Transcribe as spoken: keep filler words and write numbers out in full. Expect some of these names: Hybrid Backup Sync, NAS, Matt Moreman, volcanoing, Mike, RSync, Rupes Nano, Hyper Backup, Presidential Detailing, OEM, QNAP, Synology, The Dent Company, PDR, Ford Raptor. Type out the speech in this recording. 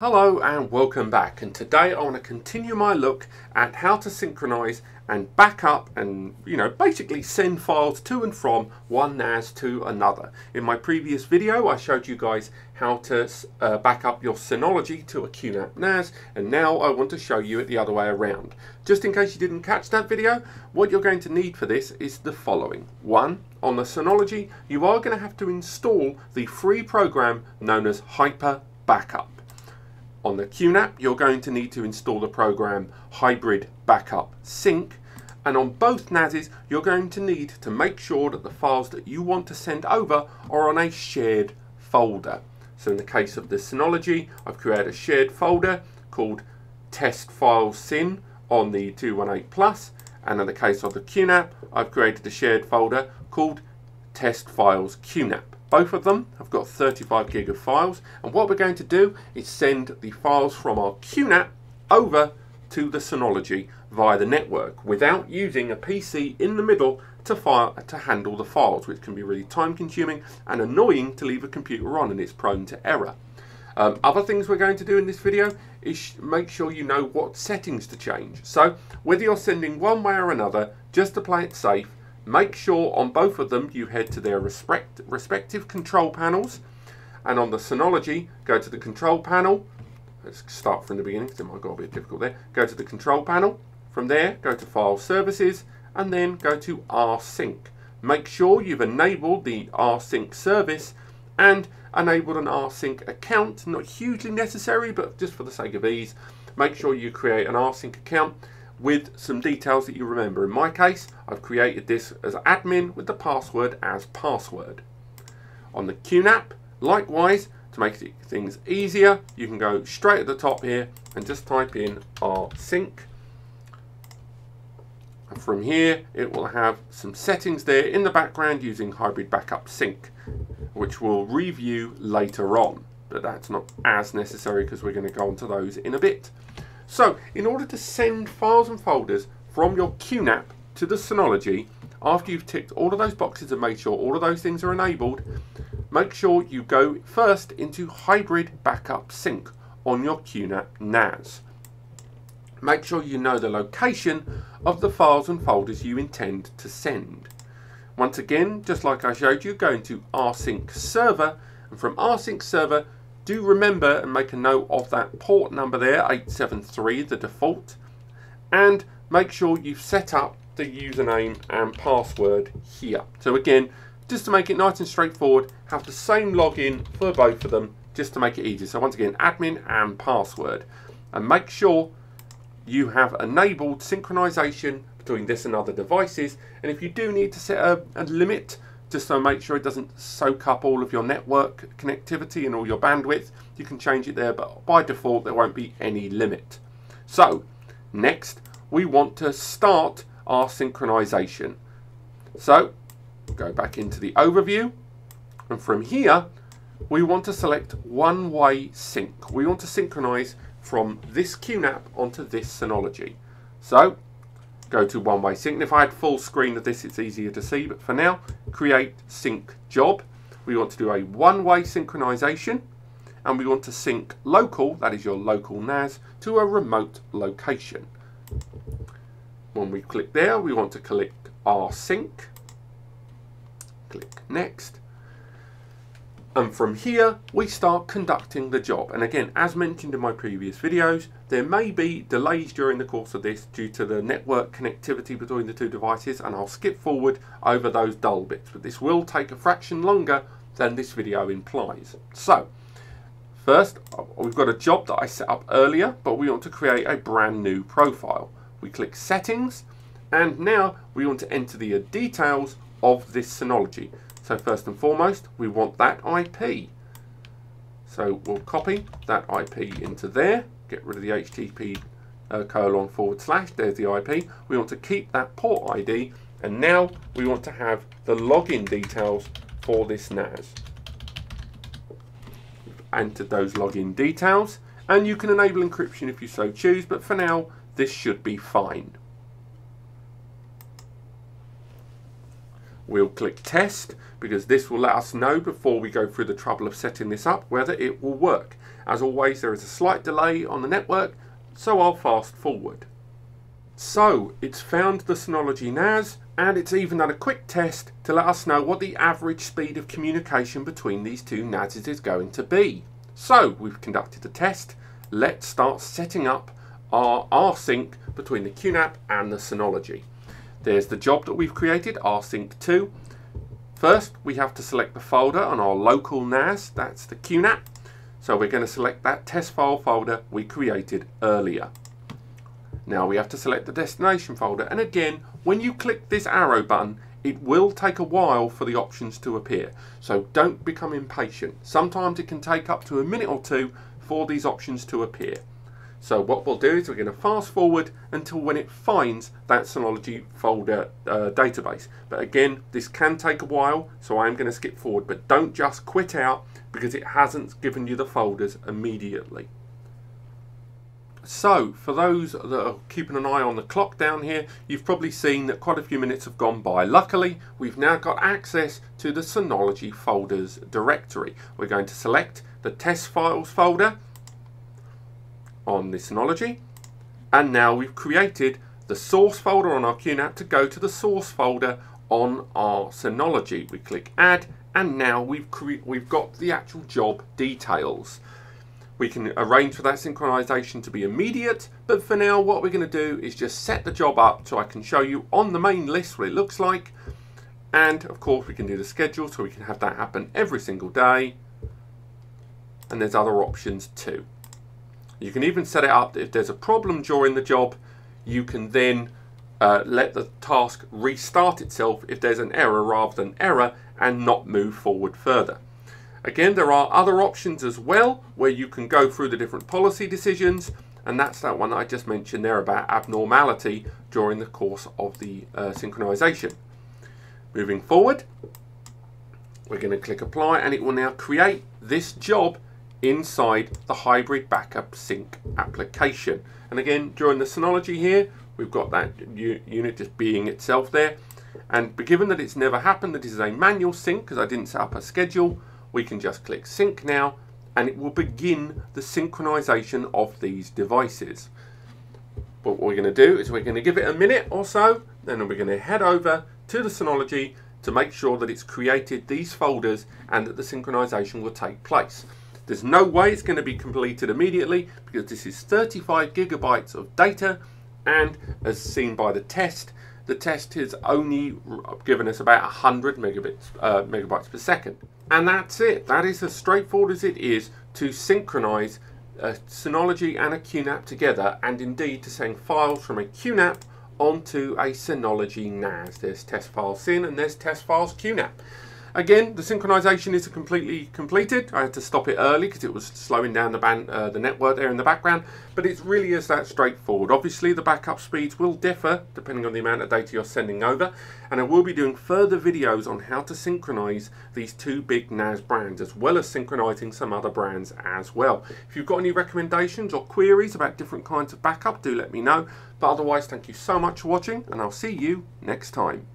Hello and welcome back, and today I want to continue my look at how to synchronize and back up and, you know, basically send files to and from one N A S to another. In my previous video I showed you guys how to uh, back up your Synology to a Q NAP N A S, and now I want to show you it the other way around. Just in case you didn't catch that video, what you're going to need for this is the following. One, on the Synology you are going to have to install the free program known as Hyper Backup. On the Q NAP, you're going to need to install the program Hybrid Backup Sync. And on both N A Ses, you're going to need to make sure that the files that you want to send over are on a shared folder. So in the case of the Synology, I've created a shared folder called Test File Syn on the two one eight plus. And in the case of the Q NAP, I've created a shared folder called Test Files Q NAP. Both of them have got thirty-five gig of files, and what we're going to do is send the files from our Q NAP over to the Synology via the network without using a P C in the middle to, file, to handle the files, which can be really time consuming and annoying to leave a computer on, and it's prone to error. Um, other things we're going to do in this video is make sure you know what settings to change. So whether you're sending one way or another, just to play it safe, make sure on both of them you head to their respect, respective control panels. And on the Synology, go to the control panel. Let's start from the beginning, because it might go a bit difficult there. Go to the control panel. From there, go to File Services, and then go to RSync. Make sure you've enabled the RSync service and enabled an RSync account. Not hugely necessary, but just for the sake of ease, make sure you create an RSync account with some details that you remember. In my case, I've created this as admin with the password as password. On the Q NAP, likewise, to make things easier, you can go straight at the top here and just type in RSync. And from here, it will have some settings there in the background using Hybrid Backup Sync, which we'll review later on. But that's not as necessary because we're going to go onto those in a bit. So, in order to send files and folders from your Q NAP to the Synology, after you've ticked all of those boxes and made sure all of those things are enabled, make sure you go first into Hybrid Backup Sync on your Q NAP N A S. Make sure you know the location of the files and folders you intend to send. Once again, just like I showed you, go into RSync Server, and from RSync Server, do remember and make a note of that port number there, eight seven three, the default, and make sure you've set up the username and password here. So again, just to make it nice and straightforward, have the same login for both of them, just to make it easier. So once again, admin and password, and make sure you have enabled synchronization between this and other devices. And if you do need to set a, a limit, just so make sure it doesn't soak up all of your network connectivity and all your bandwidth, you can change it there, but by default there won't be any limit. So next we want to start our synchronization. So go back into the overview, and from here we want to select one-way sync. We want to synchronize from this Q NAP onto this Synology. So go to one-way sync, and if I had full screen of this it's easier to see, but for now, create sync job. We want to do a one-way synchronization, and we want to sync local, that is your local N A S, to a remote location. When we click there, we want to click RSync, click next, and from here we start conducting the job. And again, as mentioned in my previous videos, there may be delays during the course of this due to the network connectivity between the two devices, and I'll skip forward over those dull bits, but this will take a fraction longer than this video implies. So first we've got a job that I set up earlier, but we want to create a brand new profile. We click settings, and now we want to enter the details of this Synology. So first and foremost, we want that I P. So we'll copy that I P into there, get rid of the H T T P uh, colon forward slash, there's the I P. We want to keep that port I D, and now we want to have the login details for this N A S. Enter those login details, and you can enable encryption if you so choose, but for now, this should be fine. We'll click test, because this will let us know before we go through the trouble of setting this up whether it will work. As always, there is a slight delay on the network, so I'll fast forward. So, it's found the Synology N A S, and it's even done a quick test to let us know what the average speed of communication between these two N A Ses is going to be. So, we've conducted a test. Let's start setting up our RSync between the Q NAP and the Synology. There's the job that we've created, R sync two. First, we have to select the folder on our local N A S, that's the Q NAP. So we're going to select that test file folder we created earlier. Now we have to select the destination folder, and again, when you click this arrow button, it will take a while for the options to appear. So don't become impatient. Sometimes it can take up to a minute or two for these options to appear. So what we'll do is we're going to fast forward until when it finds that Synology folder uh, database. But again, this can take a while, so I'm going to skip forward. But don't just quit out because it hasn't given you the folders immediately. So, for those that are keeping an eye on the clock down here, you've probably seen that quite a few minutes have gone by. Luckily, we've now got access to the Synology folders directory. We're going to select the test files folder on the Synology, and now we've created the source folder on our Q NAP to go to the source folder on our Synology. We click add, and now we've we've got the actual job details. We can arrange for that synchronization to be immediate, but for now what we're going to do is just set the job up so I can show you on the main list what it looks like, and of course we can do the schedule so we can have that happen every single day, and there's other options too. You can even set it up that if there's a problem during the job, you can then uh, let the task restart itself if there's an error rather than error and not move forward further. Again, there are other options as well where you can go through the different policy decisions, and that's that one that I just mentioned there about abnormality during the course of the uh, synchronization. Moving forward, we're going to click apply, and it will now create this job inside the Hybrid Backup Sync application. And again, during the Synology here, we've got that unit just being itself there. And given that it's never happened, that is a manual sync because I didn't set up a schedule, we can just click sync now, and it will begin the synchronization of these devices. But what we're going to do is we're going to give it a minute or so, then we're going to head over to the Synology to make sure that it's created these folders and that the synchronization will take place. There's no way it's going to be completed immediately because this is thirty-five gigabytes of data, and as seen by the test, the test has only given us about one hundred megabits, uh, megabytes per second. And that's it. That is as straightforward as it is to synchronize a Synology and a Q NAP together, and indeed to send files from a Q NAP onto a Synology N A S. There's test files syn and there's test files Q NAP. Again, the synchronization is completely completed. I had to stop it early because it was slowing down the, band, uh, the network there in the background, but it really is that straightforward. Obviously, the backup speeds will differ depending on the amount of data you're sending over, and I will be doing further videos on how to synchronize these two big N A S brands, as well as synchronizing some other brands as well. If you've got any recommendations or queries about different kinds of backup, do let me know. But otherwise, thank you so much for watching, and I'll see you next time.